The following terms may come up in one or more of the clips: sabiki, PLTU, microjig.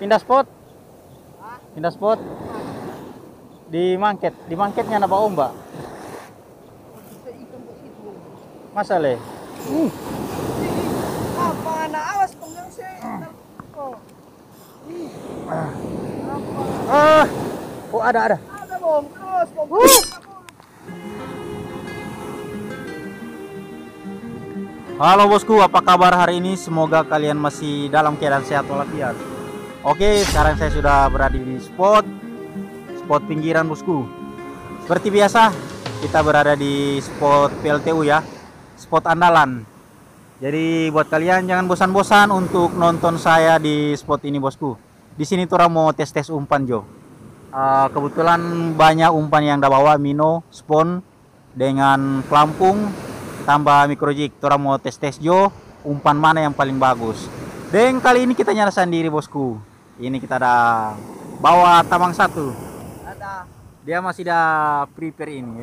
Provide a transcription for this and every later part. Pindah spot? Pindah spot? Di mangketnya napa ombak? Masalah. Apa anak awas pengang sih? Ah, oh ada. Ada bongkos. Halo bosku, apa kabar hari ini? Semoga kalian masih dalam keadaan sehat walafiat. Oke, sekarang saya sudah berada di spot pinggiran bosku. Seperti biasa, kita berada di spot PLTU ya, spot andalan. Jadi buat kalian jangan bosan-bosan untuk nonton saya di spot ini bosku. Di sini Tura mau tes umpan Jo. Kebetulan banyak umpan yang dah bawa mino, spon dengan pelampung tambah microjig. Tura mau tes Jo umpan mana yang paling bagus. Dan kali ini kita nyalakan diri bosku. Ini kita dah bawa tamang satu. Dia masih dah prepare ini.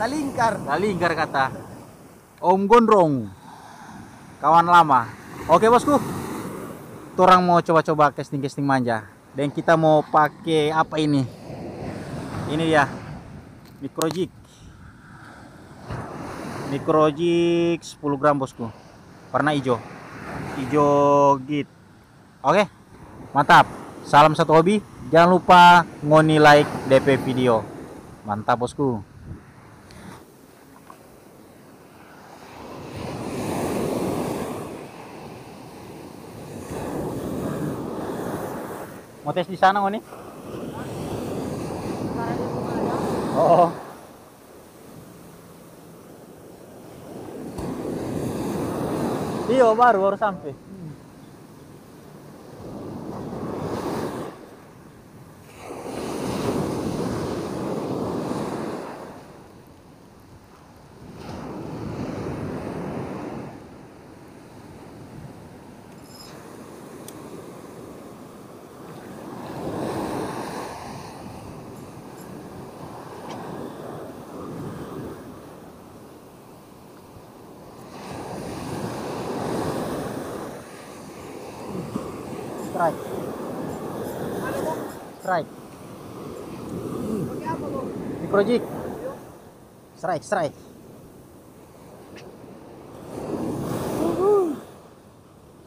Talingkar kata. Om Gondrong, kawan lama. Oke bosku, orang mau coba-coba casting manja. Dan kita mau pakai apa ini? Ini dia, microjig. Microjig 10 gram bosku, warna hijau git. Oke, mantap. Salam satu hobi. Jangan lupa ngoni like DP video. Mantap bosku. Mau tes di sana ngoni? Oh. Iya baru sampai. Strike. Microjig. Strike.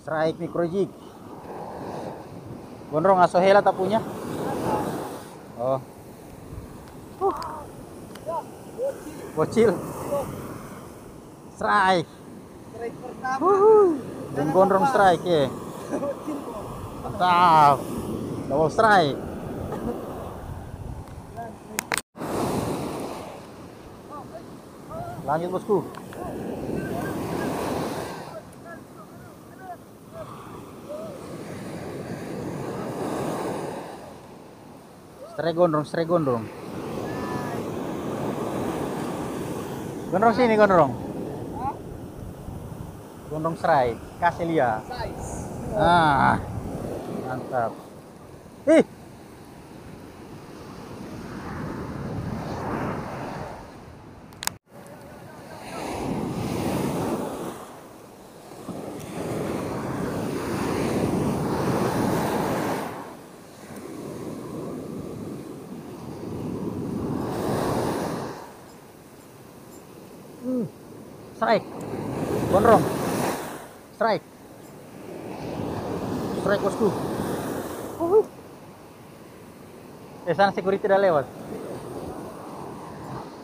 Strike microjig. Gondrong asohela tak punya? Oh. Bocil. Strike. Strike pertama. Dan gondrong strike ya. Mantap. Double strike. Lanjut bosku. Strike gondrong. Gondrong sini gondrong. Gondrong strike. Kasih lihat. Ah. Mantap. Strike. Gondrong. Strike bosku. Sana security dah lewat.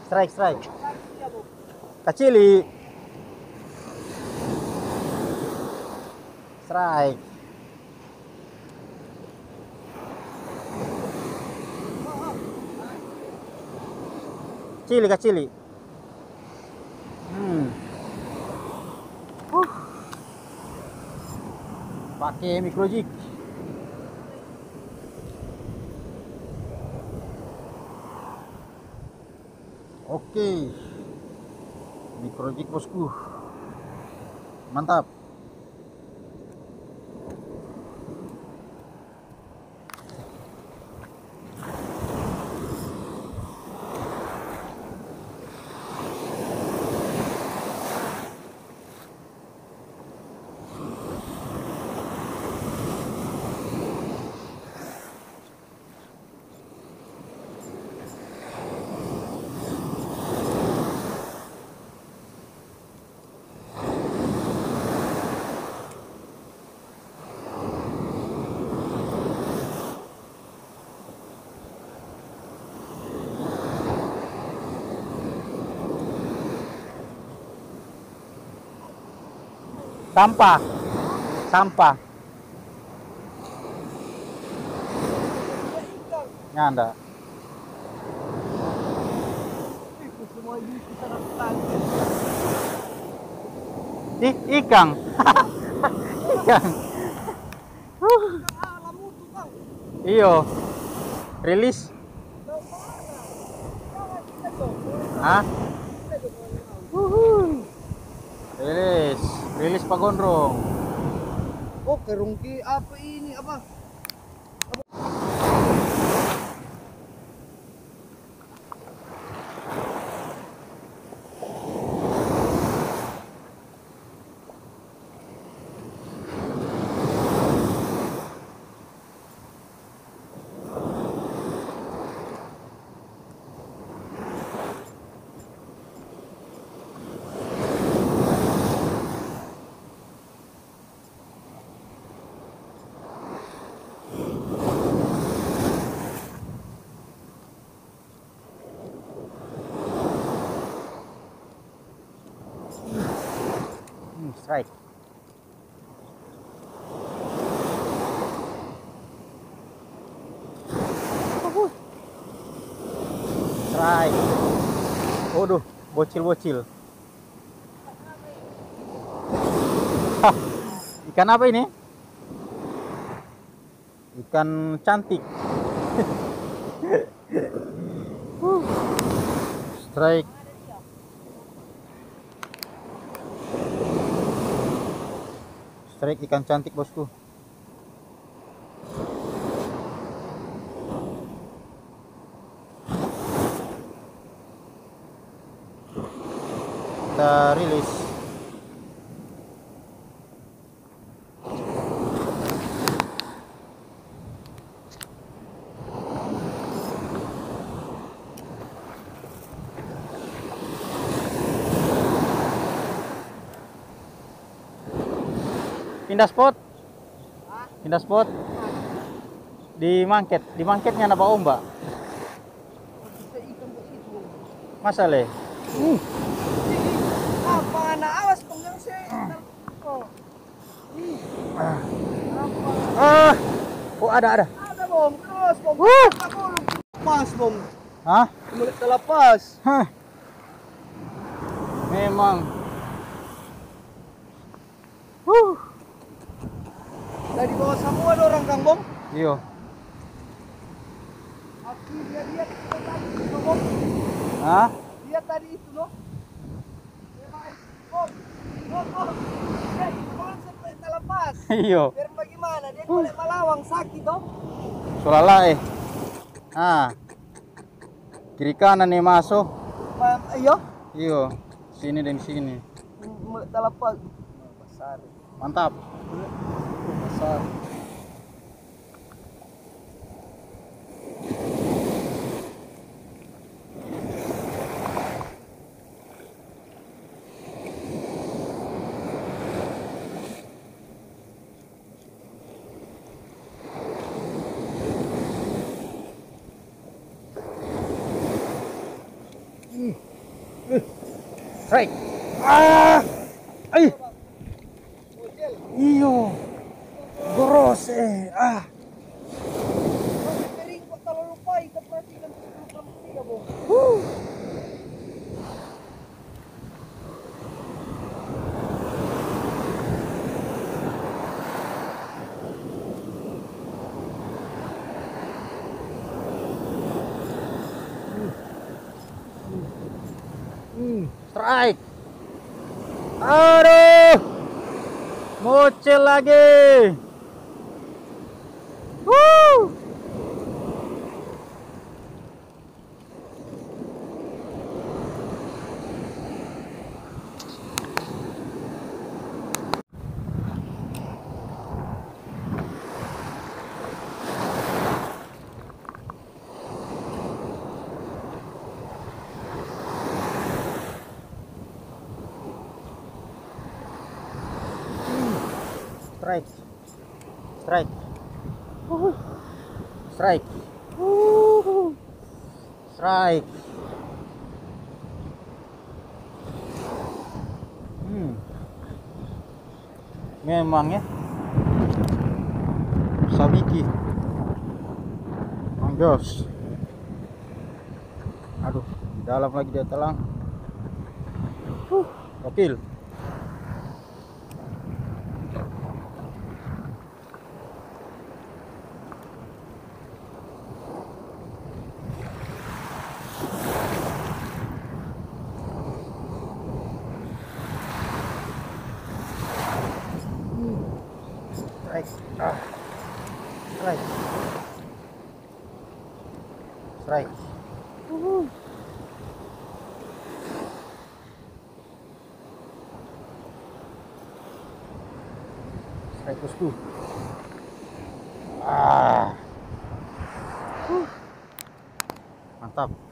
Strike. Kacili. Strike. Kacili. Pakai microjig. Oke, microjig bosku, mantap. sampah. Nga anda. Ikan. Ikan. Iyo. Rilis. Hah? Rilis, rilis Pak Gondrong. Oh, kerungki apa ini? Apa? Right. Try. Waduh, bocil-bocil. Ikan apa ini? Ikan cantik. Strike. Strike ikan cantik, bosku. Kita rilis. Pindah spot? Pindah spot? Di mangket. Di mangketnya ada Pak Ombak. Masa leh? Apa anak awas pengang saya. Oh ada. Ada bom, terus bom. Lepas bom. Hah? Mulai terlepas. Hah. Memang. Dari bawah semua ada orang Kang Bom. Iya. Aku lihat tadi itu Bom. Hah? Lihat tadi itu loh. Bom. Sampai terlepas. Iya. Biar bagaimana dia boleh melawang sakit toh. Solala eh. Ah. Kiri kanan nih masuk. Iya. Iya. Sini dan sini. Terlepas. Mantap. Besar. Right. Ah. Ay. Iyo. Goros eh. Ah. Strike. Aduh. Bocil lagi. Strike. memang ya sabiki anjos. Aduh, di dalam lagi dia telang. Kapil. Strike. Strike bosku. Mantap.